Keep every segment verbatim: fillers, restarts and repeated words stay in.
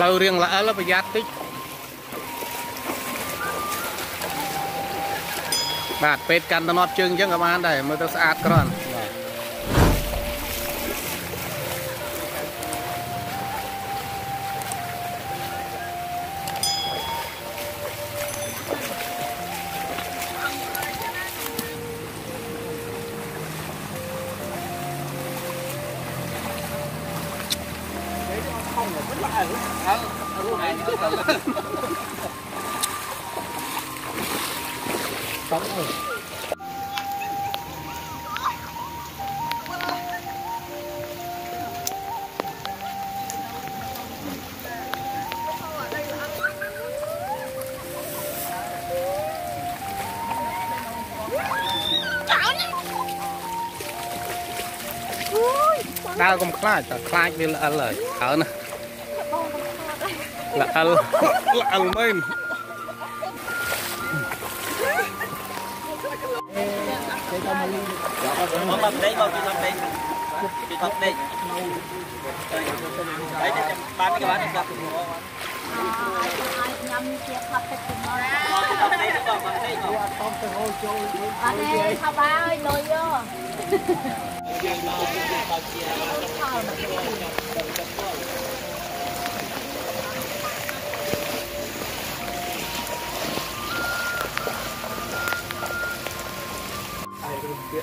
เราเรียงละแล้วประหยัดติ๊กบาดเป็ดกันตนอดจึงยังกับมันได้มือตะสะอาดกรอนตาก็คล้ายแต่คล้ายเป็นละเลยเอานะละอัลละอัลเมนเดี๋ยว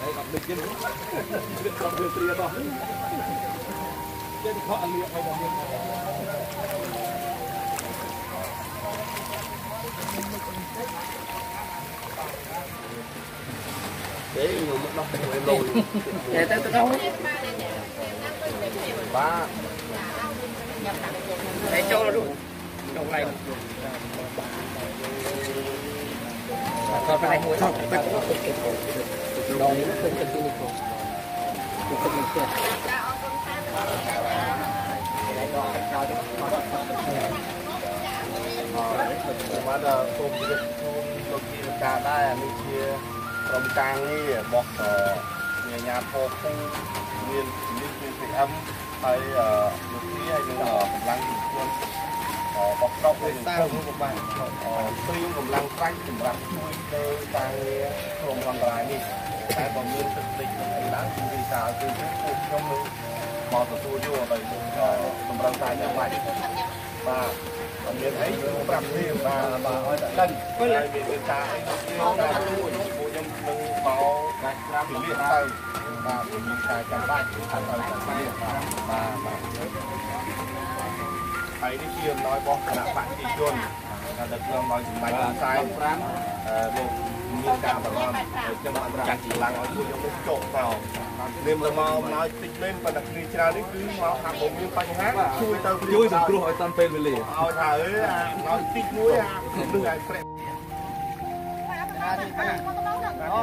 ไอ้กับเด็กเย็นเด็กกับเด็กเตรียมต่อเจ้าที่เขาอันเลี้ยงไปบอกเลี้ยงเฮ้ยหนูมันต้องเป็นโลนเดี๋ยวแต่ตัวเขาบ้าไอ้โจ้เราดูตรงไหนตอนไปหัวทองลองเพิ่มกันดูก่อนดูกันดูก่อนว่าเราต้มยุบต้มลงกินกาได้มีเชียร์ลมกลางนี่บอกต่อเนี่ยยาโพกุ้งเรียนเรียนเป็นสีอัมไปดูที่ไอ้หนูกำลังควรบอกเราเป็นสร้างรูปแบบตีนกำลังสร้างกำลังช่วยเตะกลางเรือโครงความร้ายนี่แต่ตอนนี้ติดติดในร้านคุณดีตาคือผู้ผู้ช่างมือมอสตูดิโอไปดูกำลังสร้างอย่างไรมาตอนนี้ไอ้ปรับที่มามาเอาแต่ดันก็เลยเป็นตาไอ้ผู้ช่างมือผู้ช่างมือเบาในน้ำเลี้ยงไปมาเป็นตาจังบ้านทำอะไรกันไปมามาไอ้ที่เรียนน้อยบอกขณะปฏิจจนการเดินเรื่องน้อยถึงไปทางซ้ายลงมีการแบบว่าจะมาจัดจีรังเอาคุยยังไม่จบเราเรียนเรามาน้อยติดเล่นประดับดีชรานี่คือเราทำผมมีปัญหาช่วยเติมช่วยสำรวจตามเป็นเลยเอาถ่ายน้อยติดด้วยอ่ะดูไอ้เฟรนมีการถอ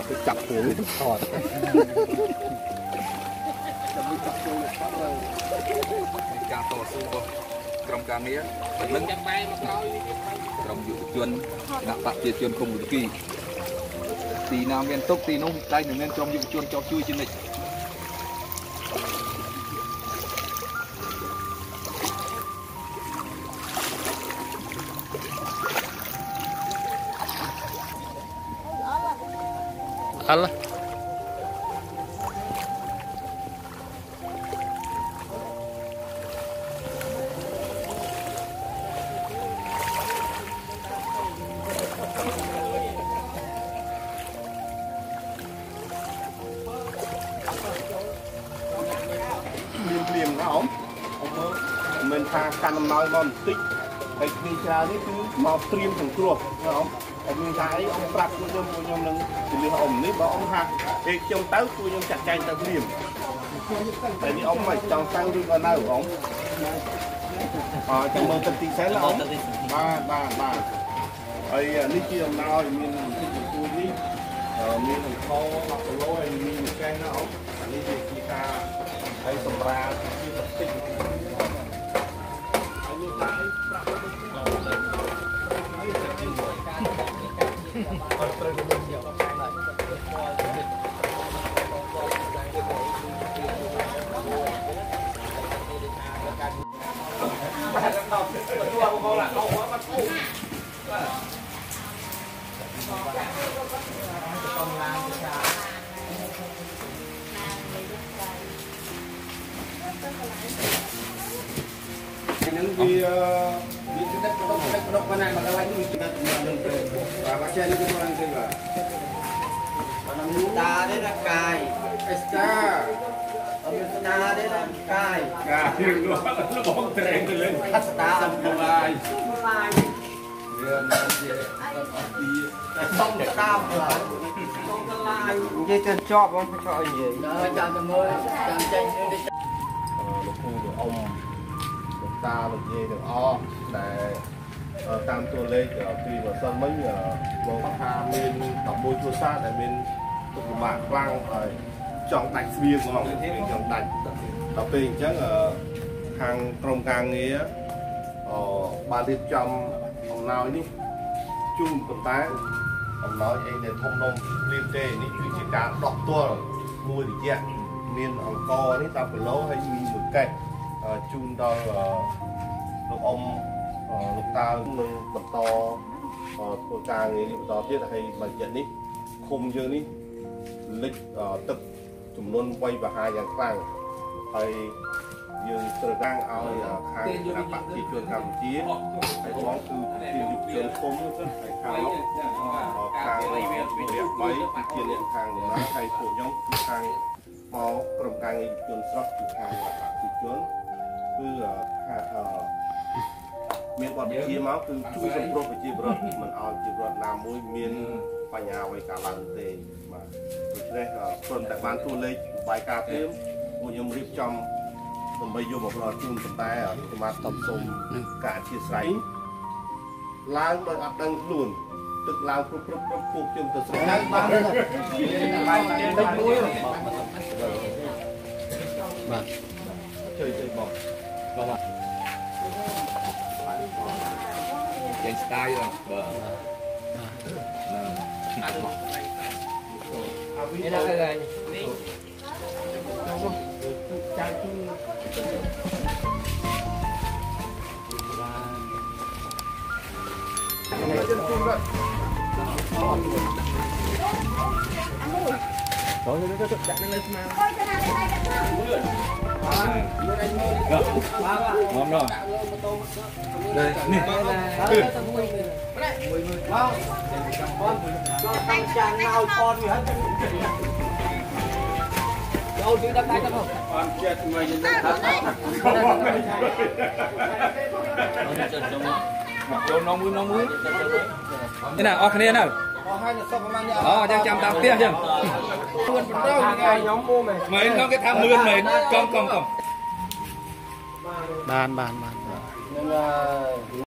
ดไปจับตัวเลยถอดจะไม่จับตัวเลยจับตัวสู้ก็ ตรงกลางนี้เป็นเรื่องตรงอยู่จนนักตัดเจียจนคงอยู่ที่ตีน้ำเวียนตกตีนุ่มได้หนึ่งเงินตรงอยู่จนจอกช่วยจินเลยอะไรการนำน้อยมันติดไอ้ปีชานี่คือมาเตรียมถึงกลัวนะอ๋อไอ้ปีชาไอ้องปรับกุยมกุยมนึงถึงเรื่องอ๋อนี่บอกอ๋อฮะไอ้จงเต้ากุยมจัดใจจะเตรียมแต่นี่อ๋อไม่จงเต้าที่ก็น่าอ๋ออ๋อจงมือตัดตีเส้นแล้วอ๋อบ้าบ้าบ้าไอ้นี่เกี่ยวน้อยมีกุยนี่มีถึงคอหลับร้อยมีถึงแก้นะอ๋อนี่เป็นกีตาร์ไอ้สมราที่ตัดติดตาได้ร่างกายเอสตาตาได้ร่างกายกายเรื่องล้วนแล้วบอกแรงกันเลยทัศตาสบายเรื่องนั้นเจ๊แต่ต้องตามหลังต้องตลายเจ๊จะชอบมั้งไม่ชอบเยอะนะจำจำเลยจำใจนึกได้ลูกคู่เดี๋ยวอมลูกตาลูกเย่เดี๋ยวอ้อแต่ตามตัวเลขเดี๋ยวตีว่าซ้ำไม่เหรอลงทางเป็นต่อมวยตัวซาแต่เป็นตุกบาทกลางจองตัดเบียร์ของจองตัดต่อไปอีกชั้นทางตรงกลางนี้บาริจอมของเรานี่จุ่มกับตาของเราเองเนี่ยทงนมเรียนเจนี่คือจิตการดอกตัวมวยดีเจนี่ของกอนี่ตามเป็นโลให้มีหมึกไก่จุ่มดอกลูกอมลูกตามึงตัดต่อตัวกลางนี้ต่อที่จะให้มันเย็นนี่คุมเยอะนี่เล็กตึกจุ่มนนไว้แบบหายอย่างกลางไอ้ยืนตระก้างเอาคางกับปากจีจวนคำจีไอ้ท้องคือจีจุกจนคมไอ้คางคางไว้เรียบไว้จีเนี่ยคางหนึ่งนะไอ้โผล่ย่องคือคางหมอกรมกลางไอ้จนสลับจีคางปากจีจวนคือเมียนกอดเชียร์มาคือช่วยสมรสไปจีบรถมันเอาจีบรถนำมวยเมียนปัญญาไว้กาลันเตยมาคือเนี่ยส่วนแต่บ้านทุเรศใบกาเตี้ยมวยยมรีบจำผมไปโยมบอกเราจุ่มตั้งแต่มาตบสมกาชีสไรล้างโดยอัดดังลุ่นตึกล้างครุบครุบครุบผูกจนตึกสมนั้นบ้างอะไรตึกด้วยมาเฉยเฉยบอกยังสไตล์เราเออไม่ได้อะไรนี่ใจชุ่มต่อเลยก็จัดในเลยมาพร้อมแล้วเลยนี่คือว้าวตั้งใจเอาคอนอยู่ฮะเอาดูตั้งใจกันหมดความเจ็บไม่ยินดีครับน้องมือน้องมือนี่น่ะออกคะแนนน่ะอ๋อยังจำตามเตี้ยยังเหมือนน้องก็ทำมือเหมือนกองกองกองบานบานบาน